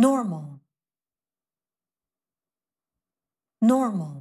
normal, normal.